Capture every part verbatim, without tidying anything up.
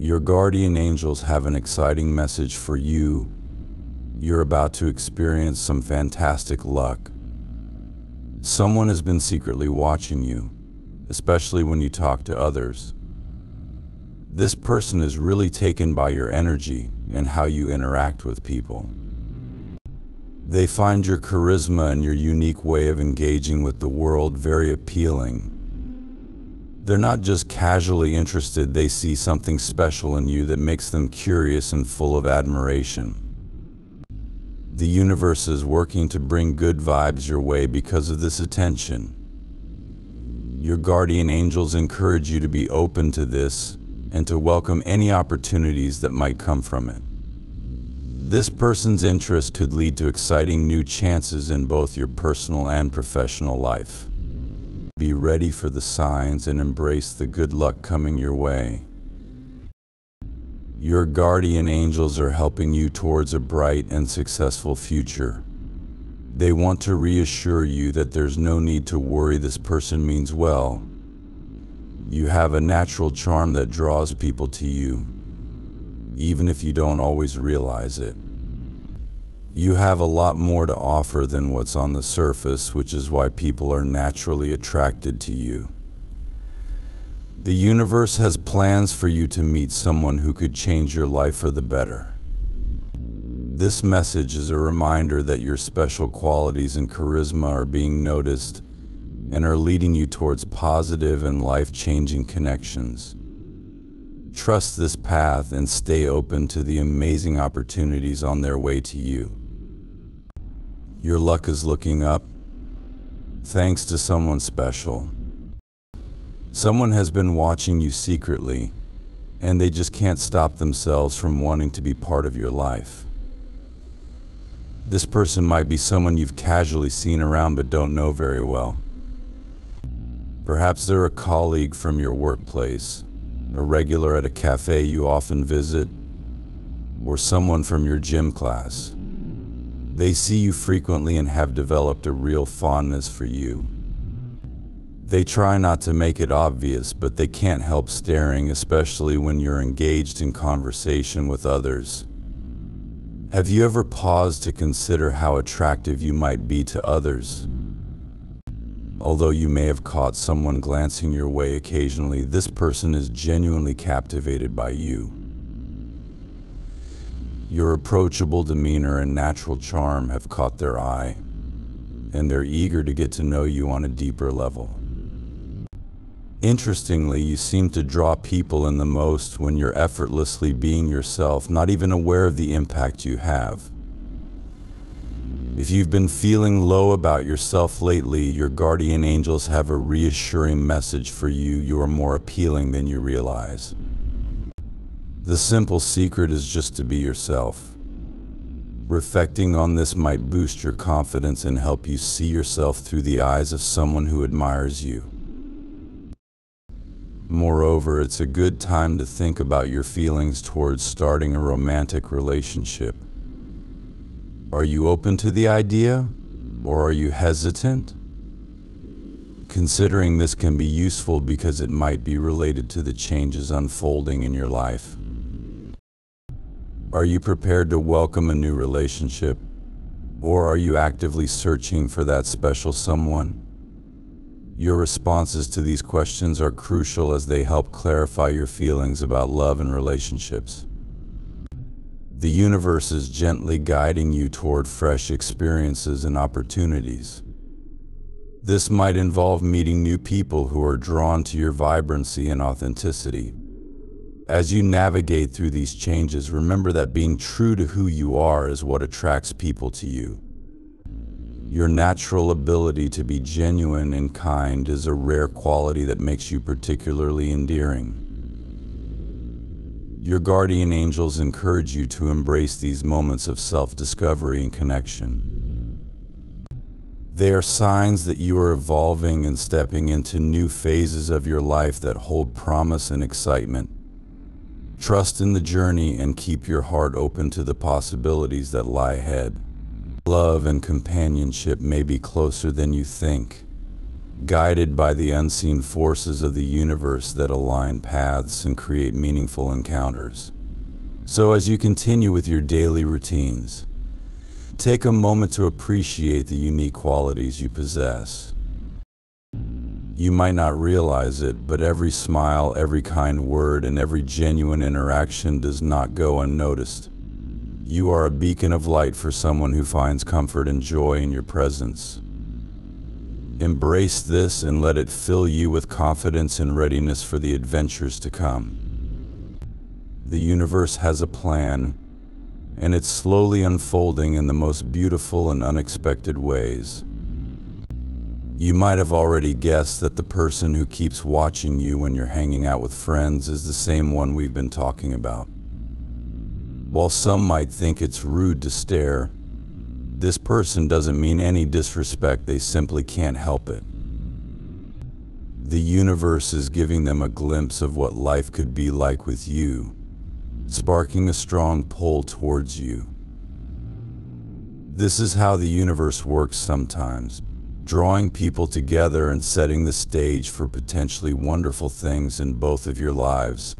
Your guardian angels have an exciting message for you. You're about to experience some fantastic luck. Someone has been secretly watching you, especially when you talk to others. This person is really taken by your energy and how you interact with people. They find your charisma and your unique way of engaging with the world very appealing. They're not just casually interested, they see something special in you that makes them curious and full of admiration. The universe is working to bring good vibes your way because of this attention. Your guardian angels encourage you to be open to this and to welcome any opportunities that might come from it. This person's interest could lead to exciting new chances in both your personal and professional life. Be ready for the signs and embrace the good luck coming your way. Your guardian angels are helping you towards a bright and successful future. They want to reassure you that there's no need to worry, this person means well. You have a natural charm that draws people to you, even if you don't always realize it. You have a lot more to offer than what's on the surface, which is why people are naturally attracted to you. The universe has plans for you to meet someone who could change your life for the better. This message is a reminder that your special qualities and charisma are being noticed and are leading you towards positive and life-changing connections. Trust this path and stay open to the amazing opportunities on their way to you. Your luck is looking up, thanks to someone special. Someone has been watching you secretly, and they just can't stop themselves from wanting to be part of your life. This person might be someone you've casually seen around but don't know very well. Perhaps they're a colleague from your workplace, a regular at a cafe you often visit, or someone from your gym class. They see you frequently and have developed a real fondness for you. They try not to make it obvious, but they can't help staring, especially when you're engaged in conversation with others. Have you ever paused to consider how attractive you might be to others? Although you may have caught someone glancing your way occasionally, this person is genuinely captivated by you. Your approachable demeanor and natural charm have caught their eye, and they're eager to get to know you on a deeper level. Interestingly, you seem to draw people in the most when you're effortlessly being yourself, not even aware of the impact you have. If you've been feeling low about yourself lately, your guardian angels have a reassuring message for you. You are more appealing than you realize. The simple secret is just to be yourself. Reflecting on this might boost your confidence and help you see yourself through the eyes of someone who admires you. Moreover, it's a good time to think about your feelings towards starting a romantic relationship. Are you open to the idea, or are you hesitant? Considering this can be useful because it might be related to the changes unfolding in your life. Are you prepared to welcome a new relationship, or are you actively searching for that special someone? Your responses to these questions are crucial as they help clarify your feelings about love and relationships. The universe is gently guiding you toward fresh experiences and opportunities. This might involve meeting new people who are drawn to your vibrancy and authenticity. As you navigate through these changes, remember that being true to who you are is what attracts people to you. Your natural ability to be genuine and kind is a rare quality that makes you particularly endearing. Your guardian angels encourage you to embrace these moments of self-discovery and connection. They are signs that you are evolving and stepping into new phases of your life that hold promise and excitement. Trust in the journey and keep your heart open to the possibilities that lie ahead. Love and companionship may be closer than you think. guided by the unseen forces of the universe that align paths and create meaningful encounters. So as you continue with your daily routines, take a moment to appreciate the unique qualities you possess. You might not realize it, but every smile, every kind word, and every genuine interaction does not go unnoticed. You are a beacon of light for someone who finds comfort and joy in your presence. Embrace this and let it fill you with confidence and readiness for the adventures to come. The universe has a plan, and it's slowly unfolding in the most beautiful and unexpected ways. You might have already guessed that the person who keeps watching you when you're hanging out with friends is the same one we've been talking about. While some might think it's rude to stare, this person doesn't mean any disrespect, they simply can't help it. The universe is giving them a glimpse of what life could be like with you, sparking a strong pull towards you. This is how the universe works sometimes, drawing people together and setting the stage for potentially wonderful things in both of your lives.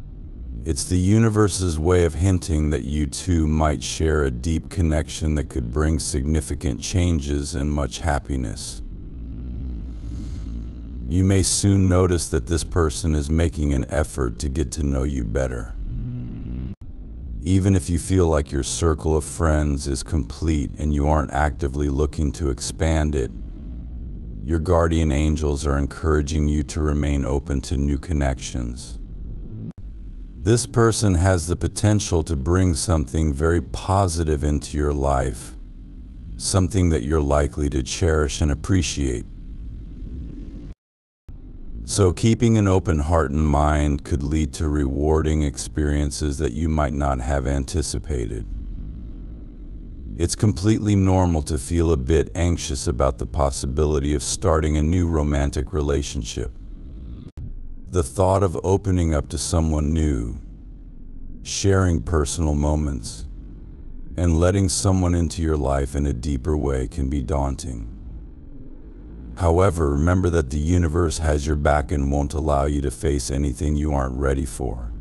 It's the universe's way of hinting that you two might share a deep connection that could bring significant changes and much happiness. You may soon notice that this person is making an effort to get to know you better. Even if you feel like your circle of friends is complete and you aren't actively looking to expand it, your guardian angels are encouraging you to remain open to new connections. This person has the potential to bring something very positive into your life, something that you're likely to cherish and appreciate. So keeping an open heart and mind could lead to rewarding experiences that you might not have anticipated. It's completely normal to feel a bit anxious about the possibility of starting a new romantic relationship. The thought of opening up to someone new, sharing personal moments, and letting someone into your life in a deeper way can be daunting. However, remember that the universe has your back and won't allow you to face anything you aren't ready for.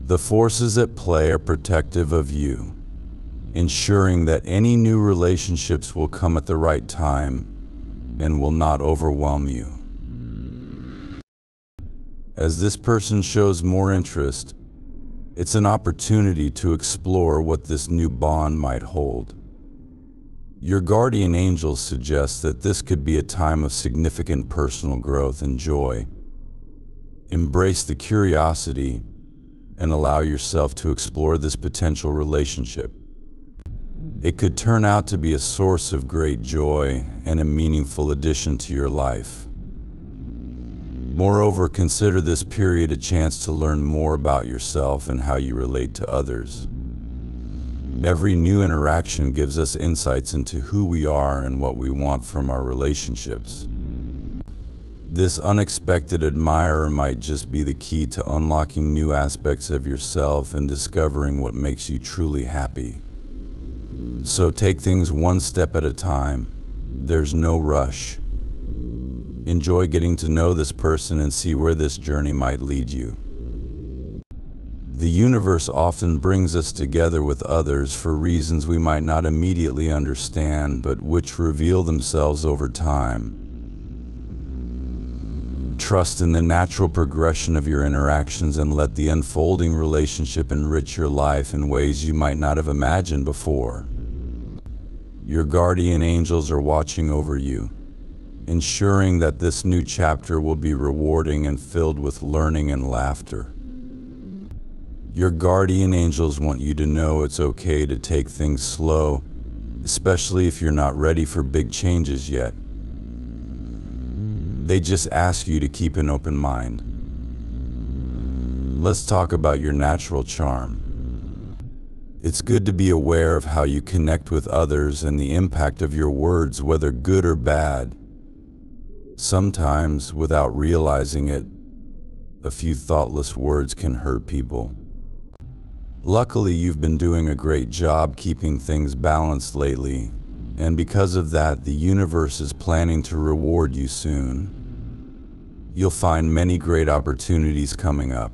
The forces at play are protective of you, ensuring that any new relationships will come at the right time and will not overwhelm you. As this person shows more interest, it's an opportunity to explore what this new bond might hold. Your guardian angels suggest that this could be a time of significant personal growth and joy. Embrace the curiosity and allow yourself to explore this potential relationship. It could turn out to be a source of great joy and a meaningful addition to your life. Moreover, consider this period a chance to learn more about yourself and how you relate to others. Every new interaction gives us insights into who we are and what we want from our relationships. This unexpected admirer might just be the key to unlocking new aspects of yourself and discovering what makes you truly happy. So take things one step at a time. There's no rush. Enjoy getting to know this person and see where this journey might lead you. The universe often brings us together with others for reasons we might not immediately understand, but which reveal themselves over time. Trust in the natural progression of your interactions and let the unfolding relationship enrich your life in ways you might not have imagined before. Your guardian angels are watching over you, ensuring that this new chapter will be rewarding and filled with learning and laughter. Your guardian angels want you to know it's okay to take things slow, especially if you're not ready for big changes yet. They just ask you to keep an open mind. Let's talk about your natural charm. It's good to be aware of how you connect with others and the impact of your words, whether good or bad. Sometimes, without realizing it, a few thoughtless words can hurt people. Luckily, you've been doing a great job keeping things balanced lately, and because of that, the universe is planning to reward you soon. You'll find many great opportunities coming up.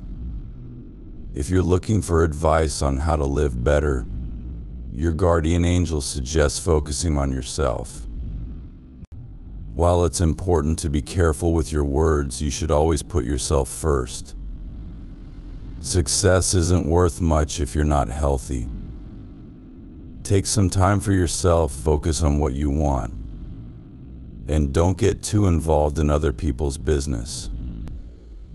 If you're looking for advice on how to live better, your guardian angel suggests focusing on yourself. While it's important to be careful with your words, you should always put yourself first. Success isn't worth much if you're not healthy. Take some time for yourself, focus on what you want, and don't get too involved in other people's business.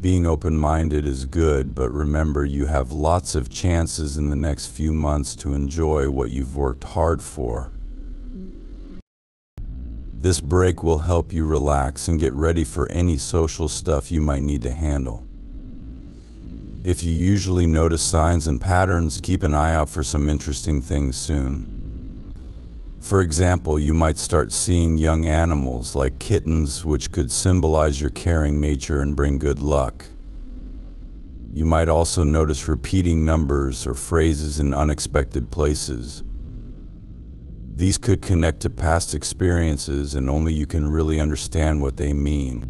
Being open-minded is good, but remember you have lots of chances in the next few months to enjoy what you've worked hard for. This break will help you relax and get ready for any social stuff you might need to handle. If you usually notice signs and patterns, keep an eye out for some interesting things soon. For example, you might start seeing young animals like kittens, which could symbolize your caring nature and bring good luck. You might also notice repeating numbers or phrases in unexpected places. These could connect to past experiences, and only you can really understand what they mean.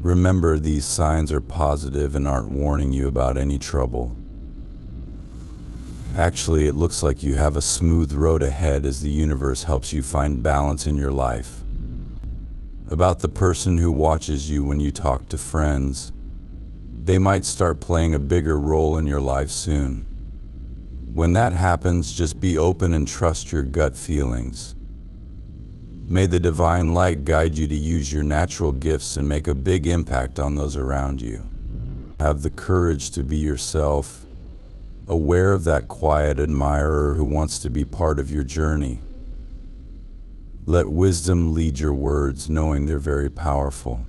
Remember, these signs are positive and aren't warning you about any trouble. Actually, it looks like you have a smooth road ahead as the universe helps you find balance in your life. About the person who watches you when you talk to friends, they might start playing a bigger role in your life soon. When that happens, just be open and trust your gut feelings. May the divine light guide you to use your natural gifts and make a big impact on those around you. Have the courage to be yourself, aware of that quiet admirer who wants to be part of your journey. Let wisdom lead your words, knowing they're very powerful.